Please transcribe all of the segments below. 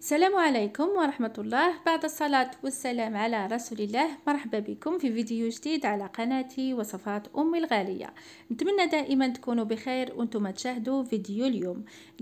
السلام عليكم ورحمة الله. بعد الصلاة والسلام على رسول الله، مرحبا بكم في فيديو جديد على قناتي وصفات أمي الغالية. نتمنى دائما تكونوا بخير وانتم تشاهدوا فيديو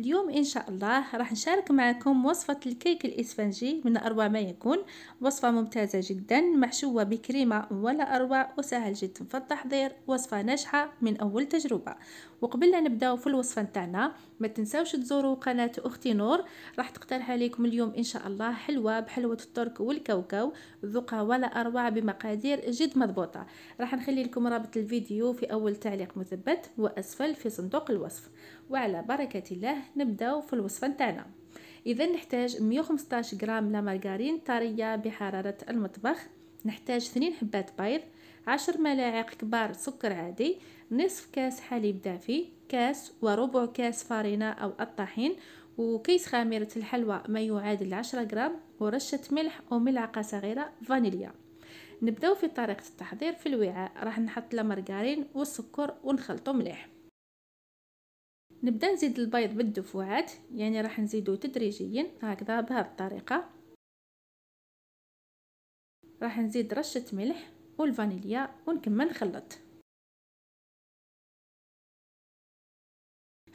اليوم إن شاء الله راح نشارك معكم وصفة الكيك الإسفنجي من أروع ما يكون، وصفة ممتازة جدا محشوة بكريمة ولا أروع وسهل جدا في التحضير، وصفة ناجحة من أول تجربة. وقبل لا نبداو في الوصفة نتاعنا ما تنساوش تزوروا قناة أختي نور، راح تقترح عليكم اليوم إن شاء الله حلوة بحلوة الترك والكاوكاو، ذوقها ولا أروع بمقادير جد مضبوطة. راح نخلي لكم رابط الفيديو في أول تعليق مثبت وأسفل في صندوق الوصف، وعلى بركة الله نبداو في الوصفة نتاعنا. إذا نحتاج 115 غرام لا مارغرين طرية بحرارة المطبخ، نحتاج 2 حبات بيض، 10 ملاعق كبار سكر عادي، نصف كاس حليب دافي، كاس وربع كاس فارينة أو الطحين، وكيس خميرة الحلوى ما يعادل 10 غرام، ورشة ملح وملعقة صغيرة فانيليا. نبدأ في طريقة التحضير. في الوعاء راح نحط المارغرين والسكر ونخلطه مليح. نبدأ نزيد البيض بالدفوعات، يعني راح نزيده تدريجيا هكذا. بهذه الطريقة راح نزيد رشة ملح والفانيليا ونكمل نخلط.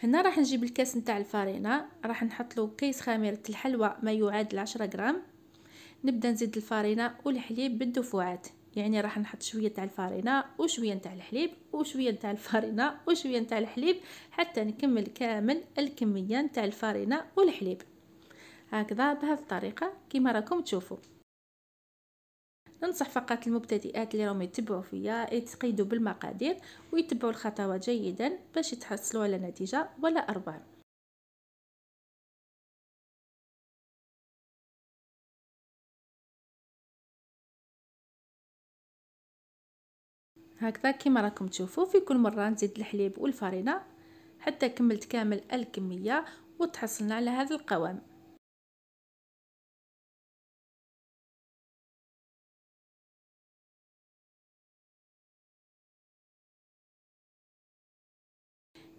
هنا راح نجيب الكاس نتاع الفارينة، راح نحط له كيس خميرة الحلوى ما يعادل 10 غرام. نبدا نزيد الفارينة والحليب بالدفوعات، يعني راح نحط شويه تاع الفارينة وشويه تاع الحليب وشويه تاع الفارينة وشويه تاع الحليب حتى نكمل كامل الكميه نتاع الفارينة والحليب هكذا. بهذه الطريقه كما راكم تشوفوا. ننصح فقط المبتدئات اللي راهم يتبعوا فيا يتقيدوا بالمقادير ويتبعوا الخطوات جيدا باش يتحصلوا على نتيجه ولا اروع. هكذا كما راكم تشوفوا. في كل مره نزيد الحليب والفارينة حتى كملت كامل الكميه وتحصلنا على هذا القوام.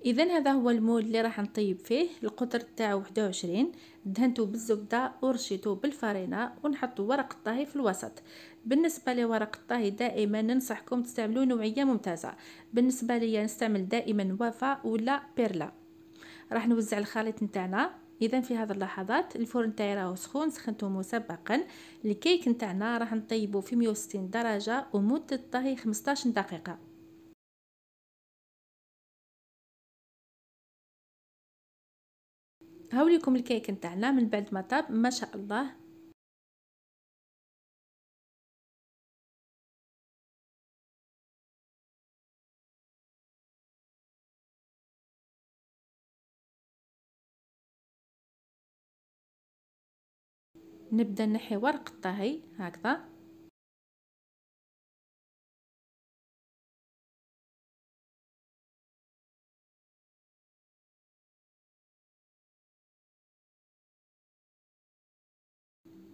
اذا هذا هو المول اللي راح نطيب فيه. القطر تاعو 21، دهنته بالزبده ورشيته بالفارينة ونحطوا ورق الطهي في الوسط. بالنسبه لورق الطهي دائما ننصحكم تستعملوا نوعيه ممتازه، بالنسبه لي نستعمل دائما وافا ولا بيرلا. راح نوزع الخليط نتاعنا. اذا في هذه اللحظات الفرن تاعي راهو سخون، سخنته مسبقا. الكيك نتاعنا راح نطيبه في 160 درجه ومده الطهي 15 دقيقه. هاوليكم الكيك نتاعنا من بعد ما طاب ما شاء الله. نبدا نحي ورق الطهي هكذا.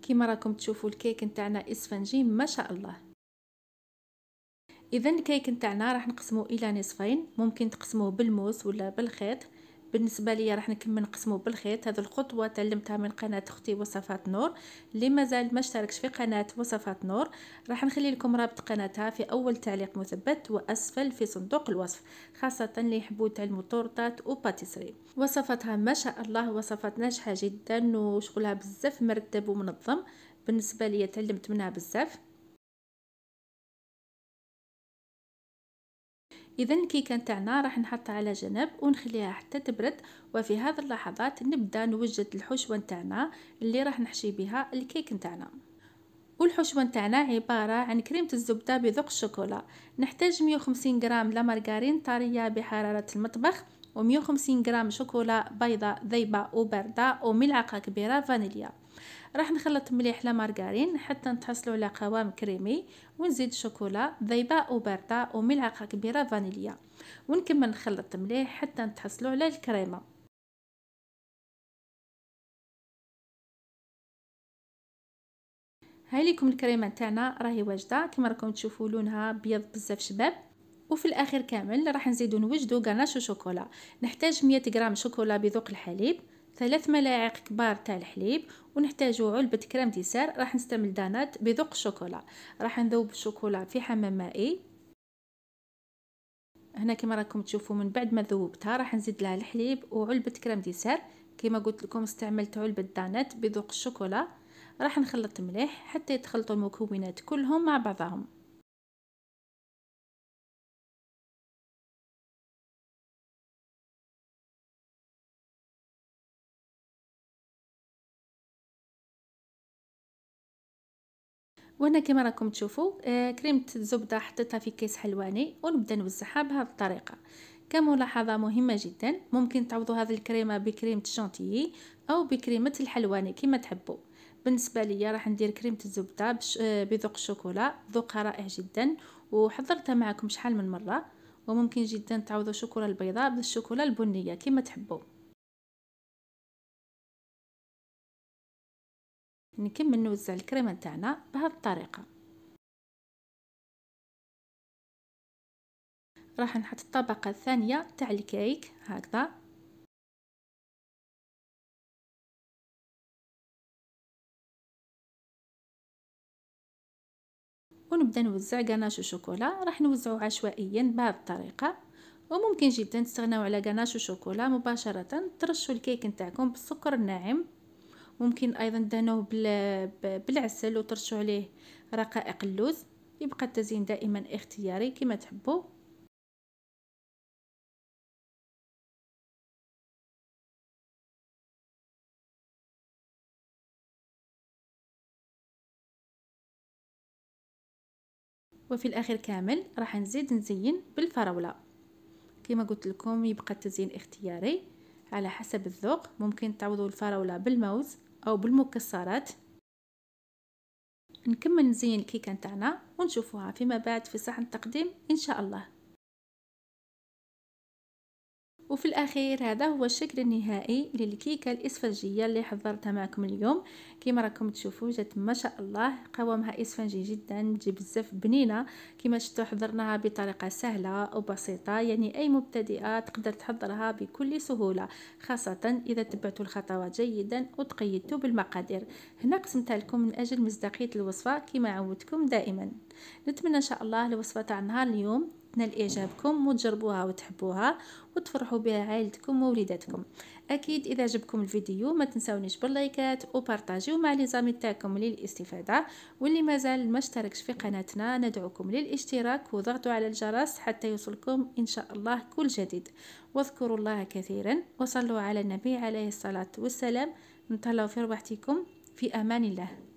كما راكم تشوفوا الكيك نتاعنا اسفنجي ما شاء الله. اذا الكيك نتاعنا راح نقسموه الى نصفين، ممكن تقسموه بالموس ولا بالخيط. بالنسبه لي راح نكمل نقسموه بالخيط. هذه الخطوه تعلمتها من قناه اختي وصفات نور. اللي مازال ما اشتركش في قناه وصفات نور راح نخلي لكم رابط قناتها في اول تعليق مثبت واسفل في صندوق الوصف، خاصه اللي يحبوا تعلموا طورطات وباتيسري. وصفاتها ما شاء الله وصفات ناجحه جدا وشغلها بزاف مرتب ومنظم. بالنسبه لي تعلمت منها بزاف. اذا الكيكه نتاعنا راح نحطها على جنب ونخليها حتى تبرد. وفي هذه اللحظات نبدا نوجد الحشوه نتاعنا اللي راح نحشي بها الكيك نتاعنا. والحشوه نتاعنا عباره عن كريمه الزبده بذوق الشوكولا، نحتاج 150 غرام لا مارغرين طريه بحراره المطبخ، و150 غرام شوكولا بيضه ذايبه وبارده، وملعقه كبيره فانيليا. راح نخلط مليح لا مارغرين حتى نتحصلوا على قوام كريمي، ونزيد شوكولا ذايبه وبارده وملعقه كبيره فانيليا، ونكمل نخلط مليح حتى نتحصلوا على الكريمه. هاي لكم الكريمه تاعنا راهي واجده كما راكم تشوفوا، لونها بيض بزاف شباب. وفي الاخير كامل راح نزيدو نوجدو غناش شوكولا. نحتاج 100 غرام شوكولا بذوق الحليب، 3 ملاعق كبار تاع الحليب، ونحتاجو علبه كرام ديسار. راح نستعمل دانات بذوق الشوكولا. راح نذوب الشوكولا في حمام مائي. هنا كما راكم تشوفوا من بعد ما ذوبتها راح نزيد لها الحليب وعلبه كرام ديسار. كما قلت لكم استعملت علبه دانات بذوق الشوكولا. راح نخلط مليح حتى يتخلطوا المكونات كلهم مع بعضهم. وهنا كما راكم تشوفوا كريمه الزبده حطيتها في كيس حلواني ونبدا نوزعها بهذه الطريقه. كملاحظه مهمه جدا، ممكن تعوضوا هذه الكريمه بكريمه الشانتيي او بكريمه الحلواني كما تحبوا. بالنسبه ليا راح ندير كريمه الزبده بذوق الشوكولا، ذوقها رائع جدا وحضرتها معكم شحال من مره. وممكن جدا تعوضوا الشوكولا البيضاء بالشوكولا البنيه كما تحبوا. نكمل نوزع الكريمه تاعنا بهذه الطريقه. راح نحط الطبقه الثانيه تاع الكيك هكذا. ونبدا نوزع غناش الشوكولا. راح نوزعو عشوائيا بهذه الطريقه، وممكن جدا تستغناو على غناش الشوكولا مباشره. ترشوا الكيك نتاعكم بالسكر الناعم، ممكن ايضا دهنوه بالعسل وترشوا عليه رقائق اللوز. يبقى التزيين دائما اختياري كما تحبوا. وفي الاخير كامل راح نزين بالفراوله. كما قلت لكم يبقى التزيين اختياري على حسب الذوق، ممكن تعوضوا الفراوله بالموز او بالمكسرات. نكمل نزين الكيكه نتاعنا ونشوفوها فيما بعد في صحن التقديم ان شاء الله. وفي الاخير هذا هو الشكل النهائي للكيكه الاسفنجيه اللي حضرتها معكم اليوم. كما راكم تشوفوا جات ما شاء الله، قوامها اسفنجي جدا، تجي بزاف بنينه. كما شفتوا حضرناها بطريقه سهله وبسيطه، يعني اي مبتدئه تقدر تحضرها بكل سهوله، خاصه اذا تبعتوا الخطوات جيدا وتقيدتوا بالمقادير. هنا قسمتها لكم من اجل مصداقيه الوصفه كما عودتكم دائما. نتمنى ان شاء الله الوصفه تاع نهار اليوم تنال اعجابكم وتجربوها وتحبوها وتفرحوا بها عائلتكم ووليداتكم. اكيد اذا عجبكم الفيديو ما تنساونيش باللايكات وبارطاجيو مع لي زامي تاعكم للاستفاده. واللي مازال ما اشتركش في قناتنا ندعوكم للاشتراك وضغطوا على الجرس حتى يوصلكم ان شاء الله كل جديد. واذكروا الله كثيرا وصلوا على النبي عليه الصلاه والسلام. نتهلاو في روحتكم، في امان الله.